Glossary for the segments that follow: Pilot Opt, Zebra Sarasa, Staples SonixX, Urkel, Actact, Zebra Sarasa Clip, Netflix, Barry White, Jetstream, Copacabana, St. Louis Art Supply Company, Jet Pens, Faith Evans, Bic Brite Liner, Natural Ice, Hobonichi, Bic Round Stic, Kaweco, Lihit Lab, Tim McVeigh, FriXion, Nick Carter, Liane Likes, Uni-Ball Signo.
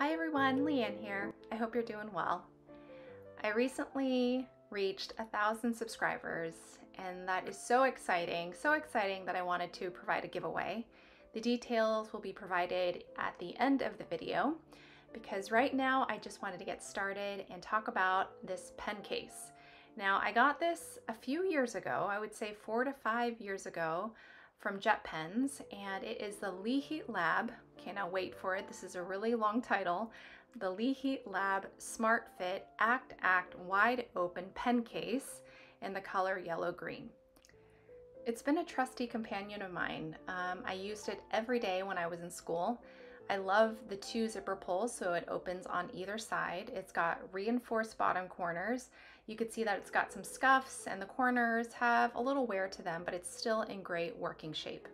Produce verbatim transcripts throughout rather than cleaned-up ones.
Hi everyone, Liane here. I hope you're doing well. I recently reached a thousand subscribers and that is so exciting, so exciting that I wanted to provide a giveaway. The details will be provided at the end of the video because right now I just wanted to get started and talk about this pen case. Now I got this a few years ago, I would say four to five years ago, from Jet Pens, and it is the Lihit Lab, cannot wait for it, this is a really long title, the Lihit Lab Smart Fit Act Act Wide Open Pen Case in the color yellow green. It's been a trusty companion of mine. Um, I used it every day when I was in school. I love the two zipper pulls so it opens on either side. It's got reinforced bottom corners. You could see that it's got some scuffs and the corners have a little wear to them, but it's still in great working shape.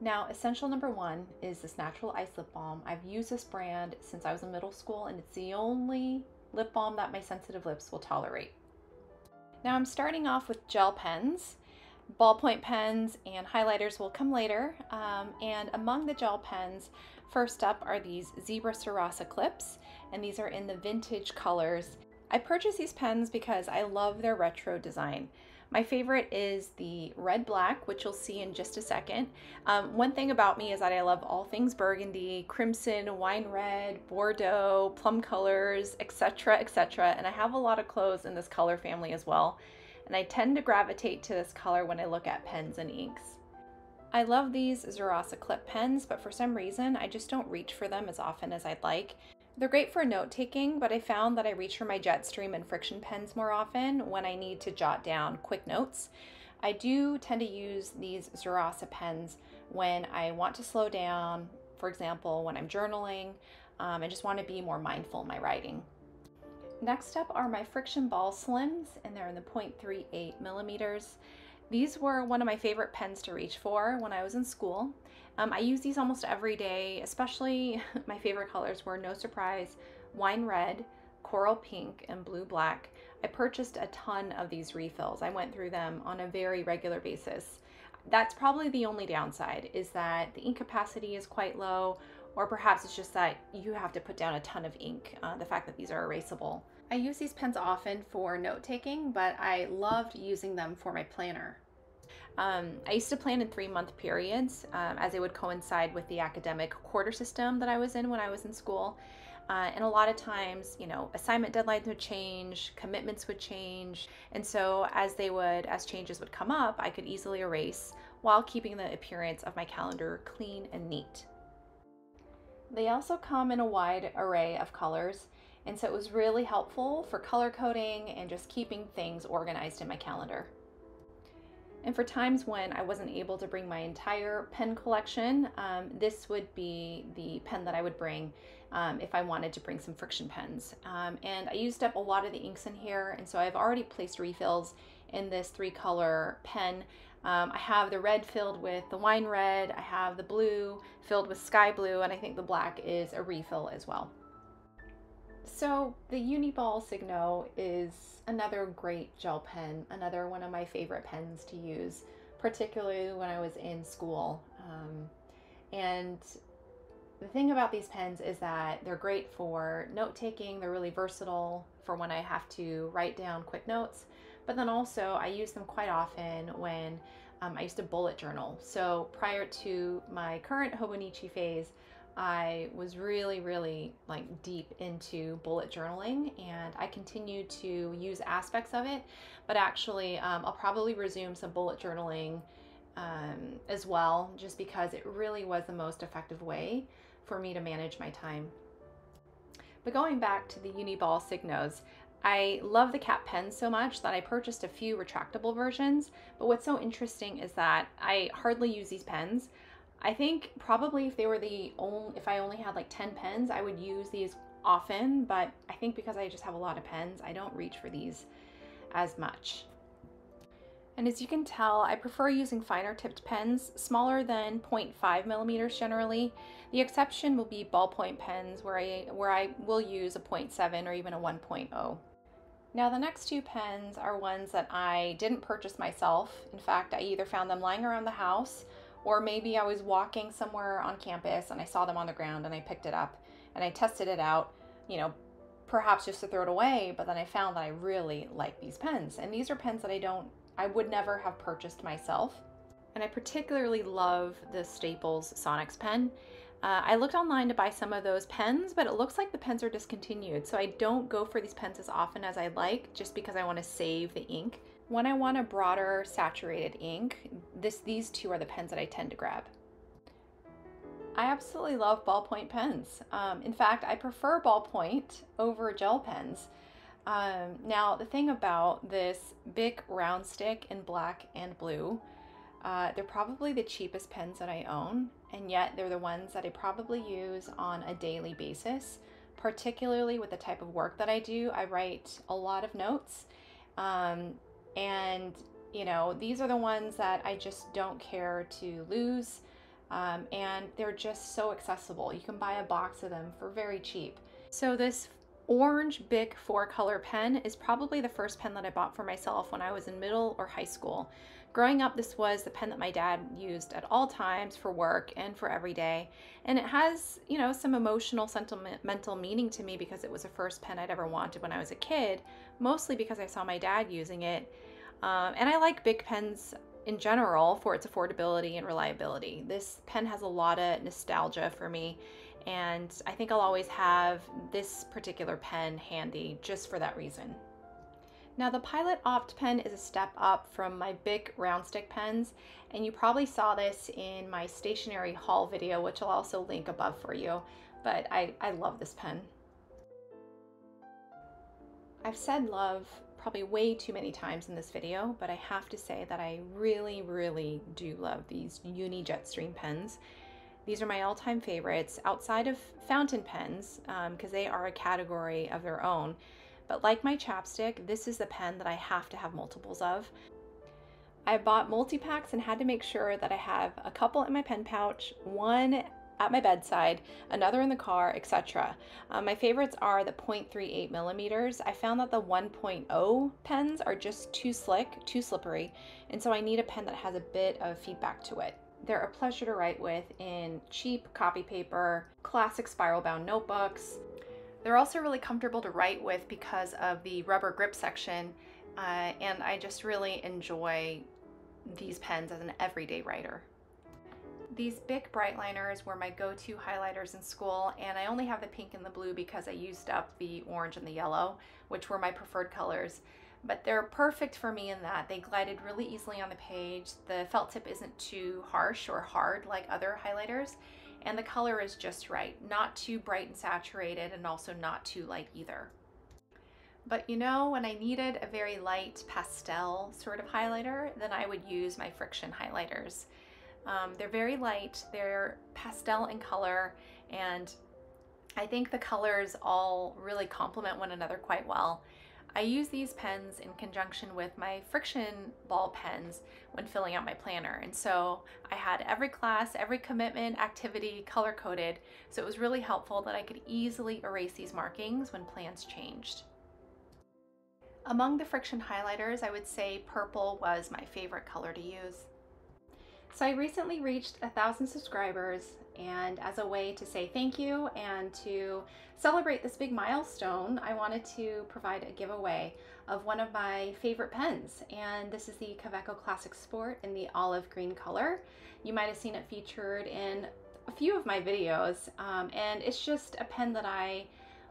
Now, essential number one is this Natural Ice lip balm. I've used this brand since I was in middle school and it's the only lip balm that my sensitive lips will tolerate. Now I'm starting off with gel pens. Ballpoint pens and highlighters will come later. Um, and among the gel pens, first up are these Zebra Sarasa clips, and these are in the vintage colors. I purchased these pens because I love their retro design. My favorite is the red black, which you'll see in just a second. Um, one thing about me is that I love all things burgundy, crimson, wine red, Bordeaux, plum colors, et cetera, et cetera. And I have a lot of clothes in this color family as well. And I tend to gravitate to this color when I look at pens and inks. I love these Sarasa clip pens, but for some reason, I just don't reach for them as often as I'd like. They're great for note-taking, but I found that I reach for my Jetstream and FriXion pens more often when I need to jot down quick notes. I do tend to use these Sarasa pens when I want to slow down, for example, when I'm journaling. Um, I just want to be more mindful in my writing. Next up are my FriXion Ball Slims, and they're in the zero point three eight millimeters. These were one of my favorite pens to reach for when I was in school. Um, I use these almost every day, especially my favorite colors were, no surprise, wine red, coral pink, and blue black. I purchased a ton of these refills. I went through them on a very regular basis. That's probably the only downside, is that the ink capacity is quite low, or perhaps it's just that you have to put down a ton of ink, uh, the fact that these are erasable. I use these pens often for note-taking, but I loved using them for my planner. Um, I used to plan in three-month periods, um, as it would coincide with the academic quarter system that I was in when I was in school. Uh, and a lot of times, you know, assignment deadlines would change, commitments would change, and so as they would, as changes would come up, I could easily erase while keeping the appearance of my calendar clean and neat. They also come in a wide array of colors, and so it was really helpful for color coding and just keeping things organized in my calendar. And for times when I wasn't able to bring my entire pen collection, um, this would be the pen that I would bring um, if I wanted to bring some FriXion pens. Um, and I used up a lot of the inks in here, and so I've already placed refills in this three color pen. Um, I have the red filled with the wine red, I have the blue filled with sky blue, and I think the black is a refill as well. So the Uni-Ball Signo is another great gel pen, another one of my favorite pens to use, particularly when I was in school. Um, and the thing about these pens is that they're great for note-taking, they're really versatile for when I have to write down quick notes. But then also I use them quite often when um, I used to bullet journal. So prior to my current Hobonichi phase, I was really, really like deep into bullet journaling, and I continue to use aspects of it, but actually um, I'll probably resume some bullet journaling um, as well, just because it really was the most effective way for me to manage my time. But going back to the Uni-Ball Signos, I love the cap pens so much that I purchased a few retractable versions, but what's so interesting is that I hardly use these pens. I think probably if they were the only, if I only had like ten pens, I would use these often, but I think because I just have a lot of pens, I don't reach for these as much. And as you can tell, I prefer using finer tipped pens, smaller than zero point five millimeters generally. The exception will be ballpoint pens where I, where I will use a zero point seven or even a one point oh. Now the next two pens are ones that I didn't purchase myself. In fact, I either found them lying around the house Or maybe I was walking somewhere on campus and I saw them on the ground and I picked it up and I tested it out, you know, perhaps just to throw it away. But then I found that I really like these pens, and these are pens that I don't, I would never have purchased myself. And I particularly love the Staples SonixX pen. Uh, I looked online to buy some of those pens, but it looks like the pens are discontinued. So I don't go for these pens as often as I like, just because I want to save the ink. When I want a broader saturated ink, this, these two are the pens that I tend to grab. I absolutely love ballpoint pens. Um, in fact, I prefer ballpoint over gel pens. Um, now, the thing about this Bic round stick in black and blue, uh, they're probably the cheapest pens that I own, and yet they're the ones that I probably use on a daily basis, particularly with the type of work that I do. I write a lot of notes, um, and you know, these are the ones that I just don't care to lose, um, and they're just so accessible. You can buy a box of them for very cheap. So this orange Bic four color pen is probably the first pen that I bought for myself when I was in middle or high school. Growing up, this was the pen that my dad used at all times for work and for every day. And it has, you know, some emotional, sentimental meaning to me because it was the first pen I'd ever wanted when I was a kid, mostly because I saw my dad using it. Um, and I like Bic pens in general for its affordability and reliability. This pen has a lot of nostalgia for me, and I think I'll always have this particular pen handy just for that reason. Now, the Pilot Opt pen is a step up from my Bic round stick pens, and you probably saw this in my stationery haul video, which I'll also link above for you, but I, I love this pen. I've said love probably way too many times in this video, but I have to say that I really, really do love these Uni Jetstream pens. These are my all-time favorites outside of fountain pens, um, because they are a category of their own. But like my chapstick, this is the pen that I have to have multiples of. I bought multi-packs and had to make sure that I have a couple in my pen pouch, one at my bedside, another in the car, et cetera. Um, my favorites are the zero point three eight millimeters. I found that the one point oh pens are just too slick, too slippery, and so I need a pen that has a bit of feedback to it. They're a pleasure to write with in cheap copy paper, classic spiral bound notebooks. They're also really comfortable to write with because of the rubber grip section, uh, and I just really enjoy these pens as an everyday writer. These Bic Brite Liners were my go-to highlighters in school, and I only have the pink and the blue because I used up the orange and the yellow, which were my preferred colors. But they're perfect for me in that they glided really easily on the page, the felt tip isn't too harsh or hard like other highlighters, and the color is just right, not too bright and saturated and also not too light either. But you know, when I needed a very light pastel sort of highlighter, then I would use my FriXion highlighters. Um, they're very light, they're pastel in color, and I think the colors all really complement one another quite well. I use these pens in conjunction with my FriXion ball pens when filling out my planner, and so I had every class, every commitment, activity color-coded, so it was really helpful that I could easily erase these markings when plans changed. Among the FriXion highlighters, I would say purple was my favorite color to use. So I recently reached a thousand subscribers, and as a way to say thank you and to celebrate this big milestone, I wanted to provide a giveaway of one of my favorite pens, and this is the Kaweco Classic Sport in the olive green color. You might have seen it featured in a few of my videos, um, and it's just a pen that I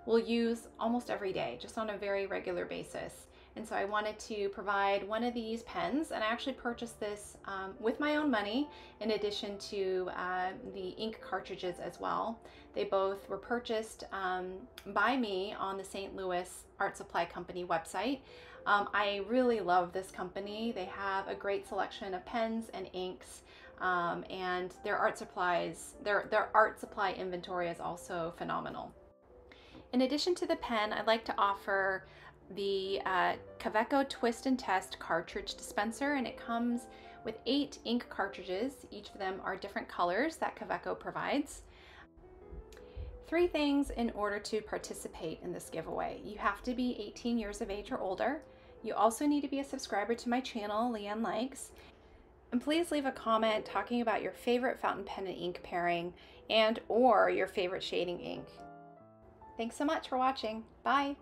will use almost every day, just on a very regular basis. And so I wanted to provide one of these pens, and I actually purchased this um, with my own money in addition to uh, the ink cartridges as well. They both were purchased um, by me on the Saint Louis Art Supply Company website. Um, I really love this company. They have a great selection of pens and inks, um, and their art supplies, their, their art supply inventory is also phenomenal. In addition to the pen, I'd like to offer the uh, Kaweco Twist and Test cartridge dispenser, and it comes with eight ink cartridges. Each of them are different colors that Kaweco provides. Three things in order to participate in this giveaway. You have to be eighteen years of age or older. You also need to be a subscriber to my channel, Liane Likes, And please leave a comment talking about your favorite fountain pen and ink pairing and or your favorite shading ink. Thanks so much for watching. Bye!